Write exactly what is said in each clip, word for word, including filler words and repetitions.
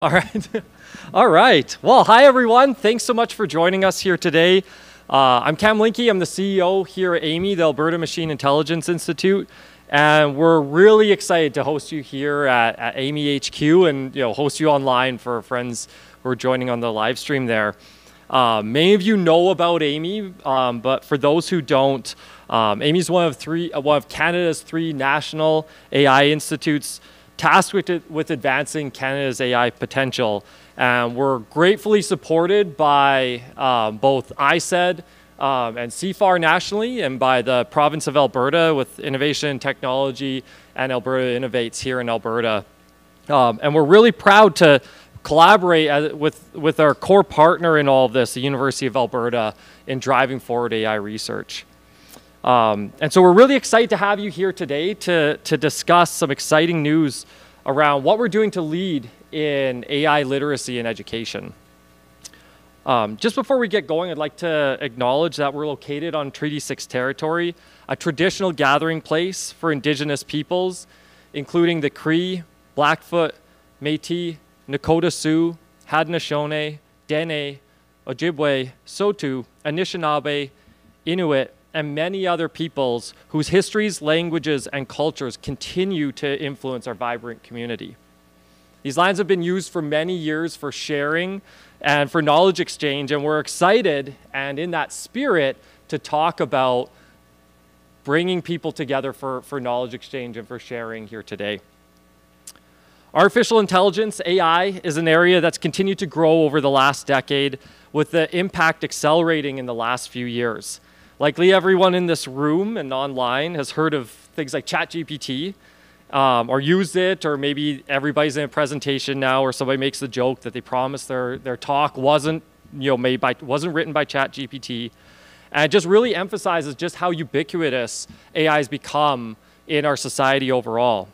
All right. All right. Well, hi, everyone. Thanks so much for joining us here today. Uh, I'm Cam Linke. I'm the C E O here at Amii, the Alberta Machine Intelligence Institute. And we're really excited to host you here at, at Amii H Q and you know, host you online for friends who are joining on the live stream there. Uh, many of you know about Amii, um, but for those who don't, um, Amii is one of, three, uh, one of Canada's three national A I institutes tasked with, it, with advancing Canada's A I potential. And we're gratefully supported by um, both I S E D um, and C I F A R nationally and by the province of Alberta with Innovation and Technology and Alberta Innovates here in Alberta. Um, and we're really proud to collaborate as, with, with our core partner in all of this, the University of Alberta, in driving forward A I research. Um, and so we're really excited to have you here today to, to discuss some exciting news around what we're doing to lead in A I literacy and education. Um, just before we get going, I'd like to acknowledge that we're located on Treaty six territory, a traditional gathering place for Indigenous peoples, including the Cree, Blackfoot, Métis, Nakota Sioux, Haudenosaunee, Dene, Ojibwe, Saulteaux, Anishinaabe, Inuit, and many other peoples whose histories, languages, and cultures continue to influence our vibrant community. These lands have been used for many years for sharing and for knowledge exchange, and we're excited and in that spirit to talk about bringing people together for, for knowledge exchange and for sharing here today. Artificial intelligence, A I, is an area that's continued to grow over the last decade, with the impact accelerating in the last few years. Likely everyone in this room and online has heard of things like ChatGPT, um, or used it, or maybe everybody's in a presentation now, or somebody makes the joke that they promised their, their talk wasn't, you know, made by, wasn't written by ChatGPT. And it just really emphasizes just how ubiquitous A I has become in our society overall.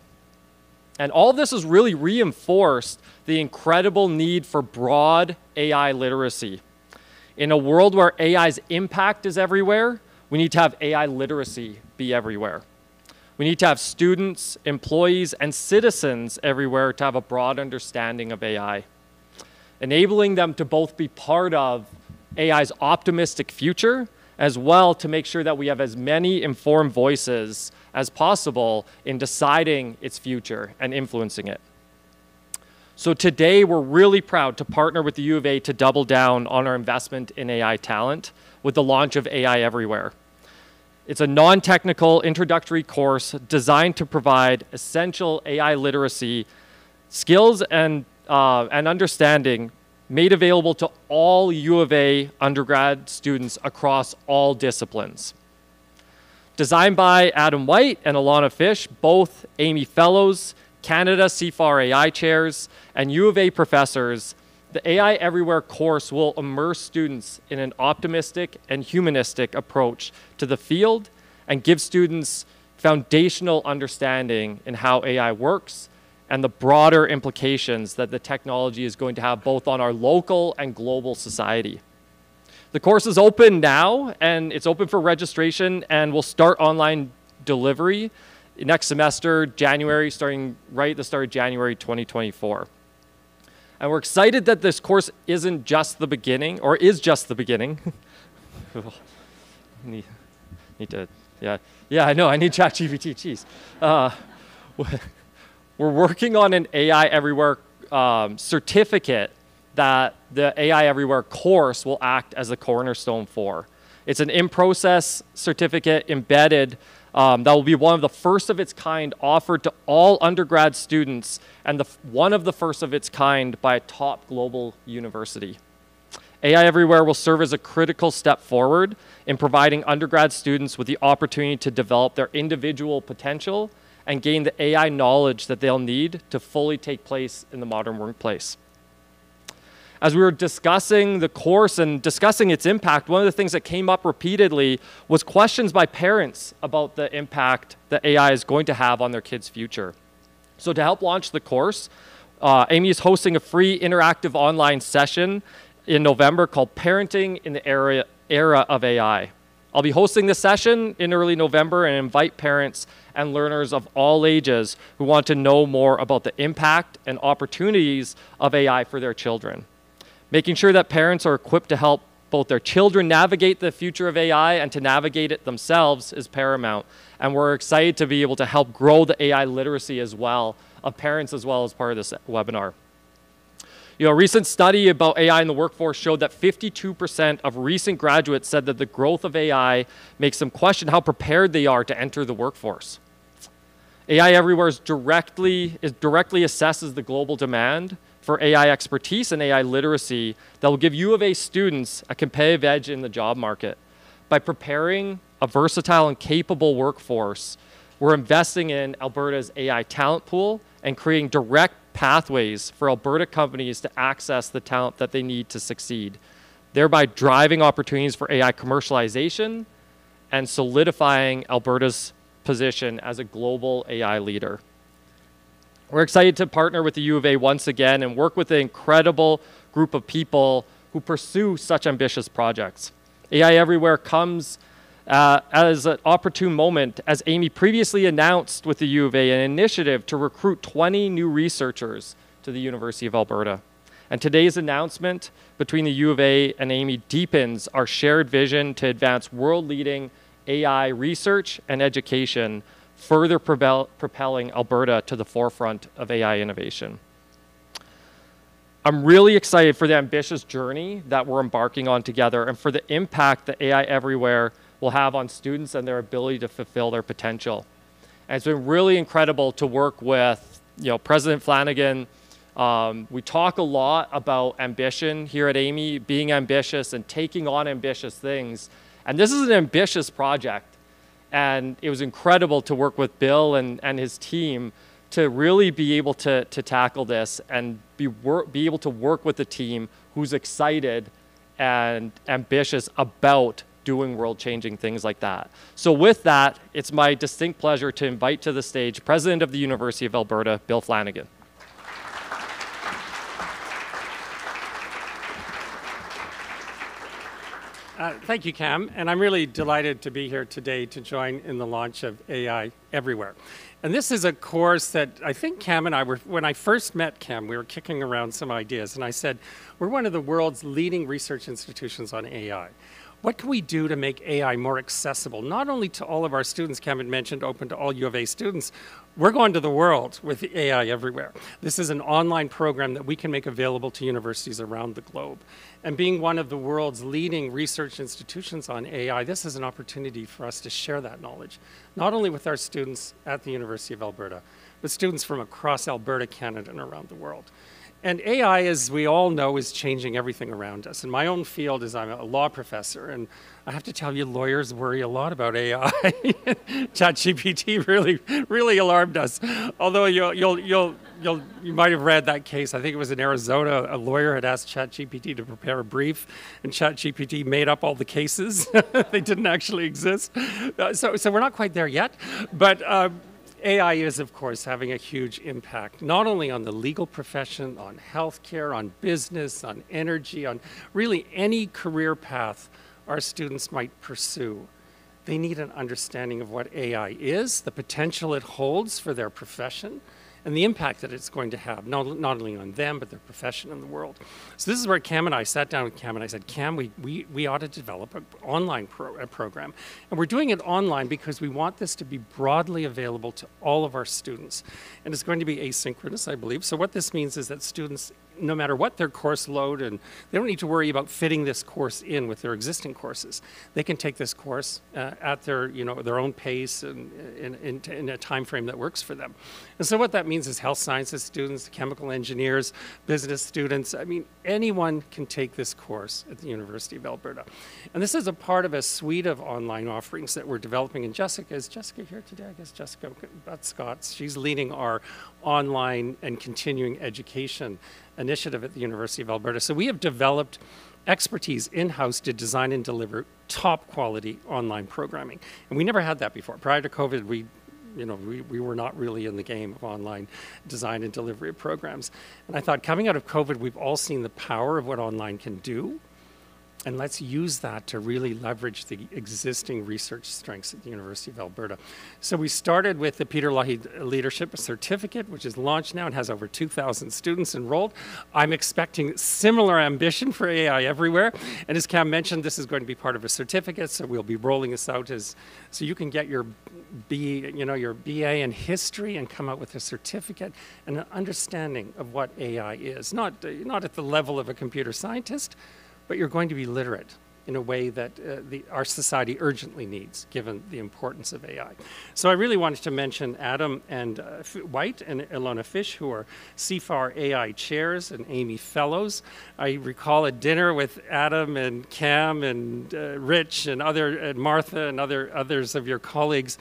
And all this has really reinforced the incredible need for broad A I literacy. In a world where A I's impact is everywhere, we need to have A I literacy be everywhere. We need to have students, employees, and citizens everywhere to have a broad understanding of A I, enabling them to both be part of A I's optimistic future, as well to make sure that we have as many informed voices as possible in deciding its future and influencing it. So today, we're really proud to partner with the U of A to double down on our investment in A I talent with the launch of A I Everywhere. It's a non-technical introductory course designed to provide essential A I literacy skills and, uh, and understanding made available to all U of A undergrad students across all disciplines. Designed by Adam White and Alona Fish, both Amii Fellows, Canada C I F A R A I chairs, and U of A professors, the A I Everywhere course will immerse students in an optimistic and humanistic approach to the field and give students foundational understanding in how A I works and the broader implications that the technology is going to have both on our local and global society. The course is open now, and it's open for registration, and will start online delivery next semester, January, starting right at the start of January twenty twenty-four. And we're excited that this course isn't just the beginning, or is just the beginning. need, need to, yeah, yeah, I know, I need ChatGPT, geez. Uh, we're working on an A I Everywhere um, certificate that the A I Everywhere course will act as a cornerstone for. It's an in-process certificate embedded Um, that will be one of the first of its kind offered to all undergrad students and the, one of the first of its kind by a top global university. A I Everywhere will serve as a critical step forward in providing undergrad students with the opportunity to develop their individual potential and gain the A I knowledge that they'll need to fully take place in the modern workplace. As we were discussing the course and discussing its impact, one of the things that came up repeatedly was questions by parents about the impact that A I is going to have on their kids' future. So to help launch the course, uh, Amii is hosting a free interactive online session in November called Parenting in the Era, Era of A I. I'll be hosting this session in early November and invite parents and learners of all ages who want to know more about the impact and opportunities of A I for their children. Making sure that parents are equipped to help both their children navigate the future of A I and to navigate it themselves is paramount. And we're excited to be able to help grow the A I literacy as well of parents as well as part of this webinar. You know, a recent study about A I in the workforce showed that fifty-two percent of recent graduates said that the growth of A I makes them question how prepared they are to enter the workforce. A I Everywhere is directly, is directly assesses the global demand for A I expertise and A I literacy that will give U of A students a competitive edge in the job market. By preparing a versatile and capable workforce, we're investing in Alberta's A I talent pool and creating direct pathways for Alberta companies to access the talent that they need to succeed, thereby driving opportunities for A I commercialization and solidifying Alberta's position as a global A I leader. We're excited to partner with the U of A once again and work with an incredible group of people who pursue such ambitious projects. A I Everywhere comes Uh, as an opportune moment, as Amii previously announced with the U of A, an initiative to recruit twenty new researchers to the University of Alberta. And today's announcement between the U of A and Amii deepens our shared vision to advance world-leading A I research and education, further propel propelling Alberta to the forefront of A I innovation. I'm really excited for the ambitious journey that we're embarking on together and for the impact that A I Everywhere will have on students and their ability to fulfill their potential. And it's been really incredible to work with, you know, President Flanagan. Um, we talk a lot about ambition here at Amii, being ambitious and taking on ambitious things. And this is an ambitious project. And it was incredible to work with Bill and, and his team to really be able to, to tackle this and be, wor be able to work with a team who's excited and ambitious about doing world-changing things like that. So with that, it's my distinct pleasure to invite to the stage President of the University of Alberta, Bill Flanagan. Uh, thank you, Cam, and I'm really delighted to be here today to join in the launch of A I Everywhere. And this is a course that I think Cam and I were, when I first met Cam, we were kicking around some ideas, and I said, we're one of the world's leading research institutions on A I. What can we do to make A I more accessible, not only to all of our students, Cam had mentioned, open to all U of A students. We're going to the world with A I Everywhere. This is an online program that we can make available to universities around the globe. And being one of the world's leading research institutions on A I, this is an opportunity for us to share that knowledge, not only with our students at the University of Alberta, but students from across Alberta, Canada, and around the world. And A I, as we all know, is changing everything around us. In my own field, as I'm a law professor, and I have to tell you, lawyers worry a lot about A I. ChatGPT really, really alarmed us. Although you'll, you'll, you'll, you'll, you might have read that case. I think it was in Arizona. A lawyer had asked ChatGPT to prepare a brief, and ChatGPT made up all the cases. They didn't actually exist. Uh, so, so we're not quite there yet, but. Um, A I is, of course, having a huge impact, not only on the legal profession, on healthcare, on business, on energy, on really any career path our students might pursue. They need an understanding of what A I is, the potential it holds for their profession, and the impact that it's going to have, not, not only on them, but their profession and the world. So this is where Cam and I sat down with Cam and I said, Cam, we, we, we ought to develop an online pro, a program. And we're doing it online because we want this to be broadly available to all of our students. And it's going to be asynchronous, I believe. So what this means is that students, no matter what their course load, and they don't need to worry about fitting this course in with their existing courses. They can take this course uh, at their, you know, their own pace and in, in, in a time frame that works for them. And so what that means is health sciences students, chemical engineers, business students. I mean, anyone can take this course at the University of Alberta. And this is a part of a suite of online offerings that we're developing. And Jessica, is Jessica here today? I guess Jessica Buttscott, she's leading our online and continuing education initiative at the University of Alberta. So we have developed expertise in-house to design and deliver top quality online programming. And we never had that before. Prior to COVID, we, you know, we, we were not really in the game of online design and delivery of programs. And I thought coming out of COVID, we've all seen the power of what online can do. And let's use that to really leverage the existing research strengths at the University of Alberta. So we started with the Peter Lougheed Leadership Certificate, which is launched now and has over two thousand students enrolled. I'm expecting similar ambition for A I Everywhere. And as Cam mentioned, this is going to be part of a certificate, so we'll be rolling this out as, so you can get your B, you know, your B A in history and come out with a certificate and an understanding of what A I is. Not, not at the level of a computer scientist, but you're going to be literate in a way that uh, the, our society urgently needs, given the importance of A I. So I really wanted to mention Adam and uh, White and Alona Fish, who are C I F A R A I chairs and Amii fellows. I recall a dinner with Adam and Cam and uh, Rich and other and Martha and other others of your colleagues.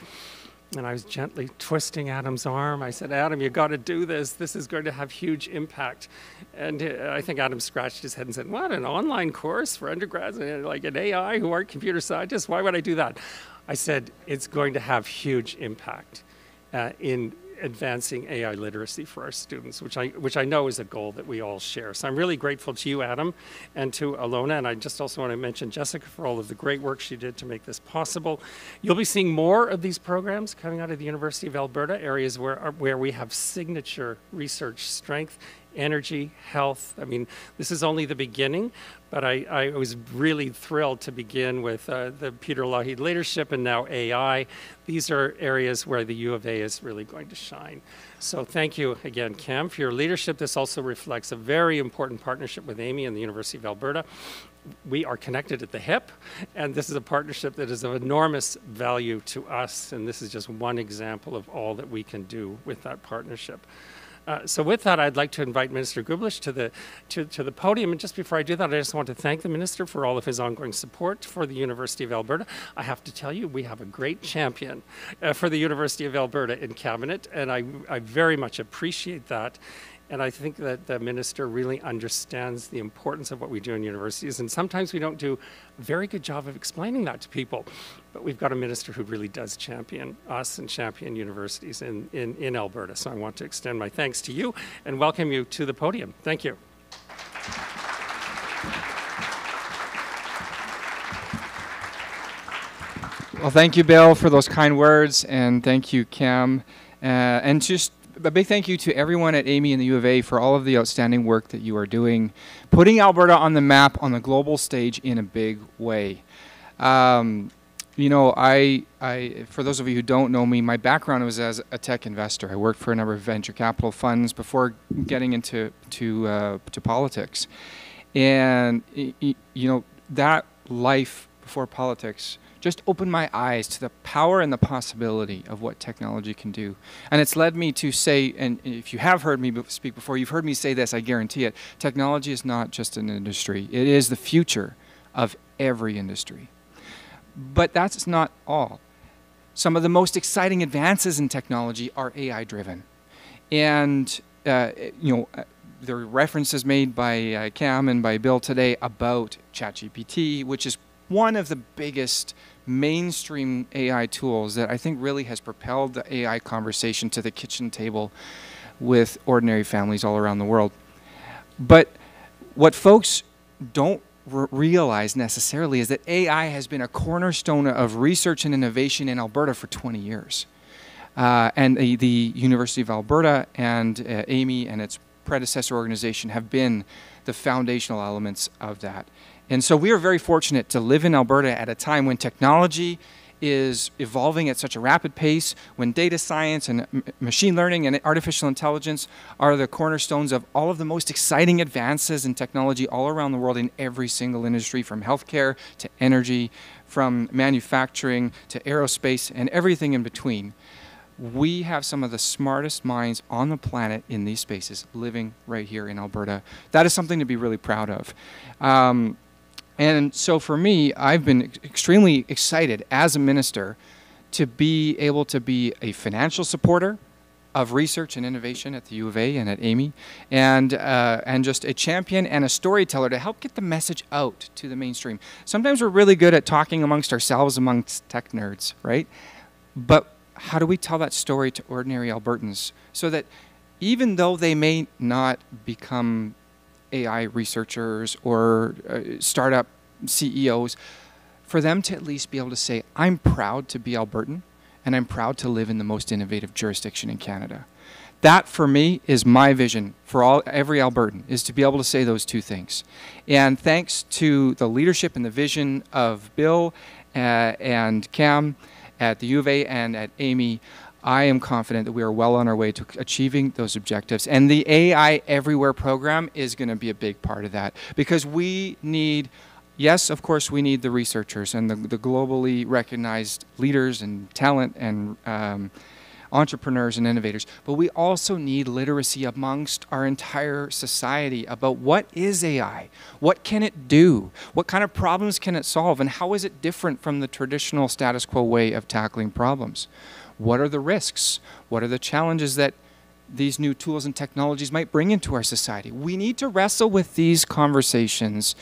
And I was gently twisting Adam's arm. I said, Adam, you got to do this. This is going to have huge impact. And uh, I think Adam scratched his head and said, what, an online course for undergrads, and like an A I who aren't computer scientists? Why would I do that? I said, it's going to have huge impact uh, in advancing A I literacy for our students, which I, which I know is a goal that we all share. So I'm really grateful to you, Adam, and to Alona, and I just also want to mention Jessica for all of the great work she did to make this possible. You'll be seeing more of these programs coming out of the University of Alberta, areas where, where we have signature research strength, energy, health. I mean, this is only the beginning, but I, I was really thrilled to begin with uh, the Peter Lougheed Leadership and now A I. These are areas where the U of A is really going to shine. So thank you again, Cam, for your leadership. This also reflects a very important partnership with Amii and the University of Alberta. We are connected at the hip, and this is a partnership that is of enormous value to us, and this is just one example of all that we can do with that partnership. Uh, so with that, I'd like to invite Minister Glubish to the, to, to the podium. And just before I do that, I just want to thank the Minister for all of his ongoing support for the University of Alberta. I have to tell you, we have a great champion uh, for the University of Alberta in Cabinet, and I, I very much appreciate that. And I think that the Minister really understands the importance of what we do in universities. And sometimes we don't do a very good job of explaining that to people. But we've got a Minister who really does champion us and champion universities in, in, in Alberta. So I want to extend my thanks to you and welcome you to the podium. Thank you. Well, thank you, Bill, for those kind words. And thank you, Cam. Uh, and just a big thank you to everyone at Amii and the U of A for all of the outstanding work that you are doing, putting Alberta on the map on the global stage in a big way. Um, you know, I, I, for those of you who don't know me, my background was as a tech investor. I worked for a number of venture capital funds before getting into to, uh, to politics. And, you know, that life before politics just opened my eyes to the power and the possibility of what technology can do. And it's led me to say, and if you have heard me speak before, you've heard me say this, I guarantee it, technology is not just an industry. It is the future of every industry. But that's not all. Some of the most exciting advances in technology are A I driven. And, uh, you know, there are references made by uh, Cam and by Bill today about ChatGPT, which is one of the biggest mainstream A I tools that I think really has propelled the A I conversation to the kitchen table with ordinary families all around the world. But what folks don't realize necessarily is that A I has been a cornerstone of research and innovation in Alberta for twenty years. Uh, and the, the University of Alberta and uh, Amii and its predecessor organization have been the foundational elements of that. And so we are very fortunate to live in Alberta at a time when technology is evolving at such a rapid pace, when data science and machine learning and artificial intelligence are the cornerstones of all of the most exciting advances in technology all around the world in every single industry, from healthcare to energy, from manufacturing to aerospace and everything in between. We have some of the smartest minds on the planet in these spaces living right here in Alberta. That is something to be really proud of. Um, And so for me, I've been extremely excited as a minister to be able to be a financial supporter of research and innovation at the U of A and at Amii, and, uh, and just a champion and a storyteller to help get the message out to the mainstream. Sometimes we're really good at talking amongst ourselves, amongst tech nerds, right? But how do we tell that story to ordinary Albertans so that even though they may not become A I researchers or uh, startup C E Os, for them to at least be able to say, I'm proud to be Albertan, and I'm proud to live in the most innovative jurisdiction in Canada. That, for me, is my vision for all, every Albertan, is to be able to say those two things. And thanks to the leadership and the vision of Bill uh, and Cam at the U of A and at Amii, I am confident that we are well on our way to achieving those objectives. And the A I Everywhere program is going to be a big part of that, because we need, yes, of course, we need the researchers and the, the globally recognized leaders and talent and um, entrepreneurs and innovators, but we also need literacy amongst our entire society about what is A I, what can it do, what kind of problems can it solve, and how is it different from the traditional status quo way of tackling problems? What are the risks? What are the challenges that these new tools and technologies might bring into our society? We need to wrestle with these conversations,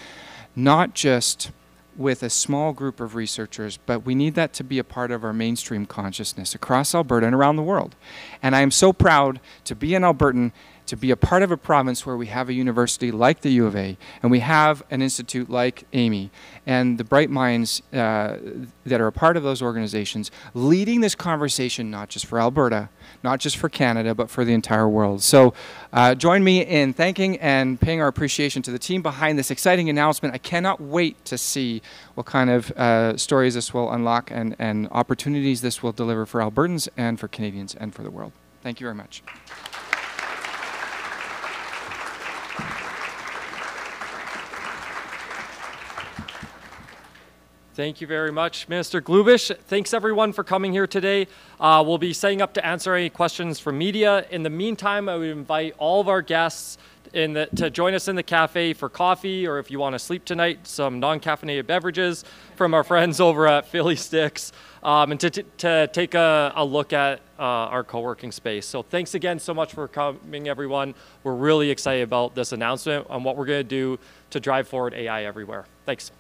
not just with a small group of researchers, but we need that to be a part of our mainstream consciousness across Alberta and around the world. And I am so proud to be an Albertan, to be a part of a province where we have a university like the U of A, and we have an institute like Amii, and the bright minds uh, that are a part of those organizations, leading this conversation not just for Alberta, not just for Canada, but for the entire world. So uh, join me in thanking and paying our appreciation to the team behind this exciting announcement. I cannot wait to see what kind of uh, stories this will unlock and, and opportunities this will deliver for Albertans and for Canadians and for the world. Thank you very much. Thank you very much, Minister Glubish. Thanks everyone for coming here today. Uh, we'll be setting up to answer any questions from media. In the meantime, I would invite all of our guests in the, to join us in the cafe for coffee, or if you want to sleep tonight, some non-caffeinated beverages from our friends over at Philly Sticks, um, and to, to, to take a, a look at uh, our co-working space. So thanks again so much for coming, everyone. We're really excited about this announcement and what we're going to do to drive forward A I everywhere. Thanks.